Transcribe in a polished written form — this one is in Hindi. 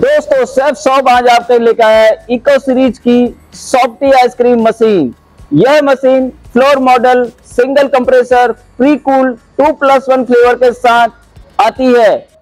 दोस्तों सेफ शॉप आज आपके लेकर है इको सीरीज की सॉफ्टी आइसक्रीम मशीन। यह machine floor model single compressor pre cool 2+1 flavour के साथ आती है।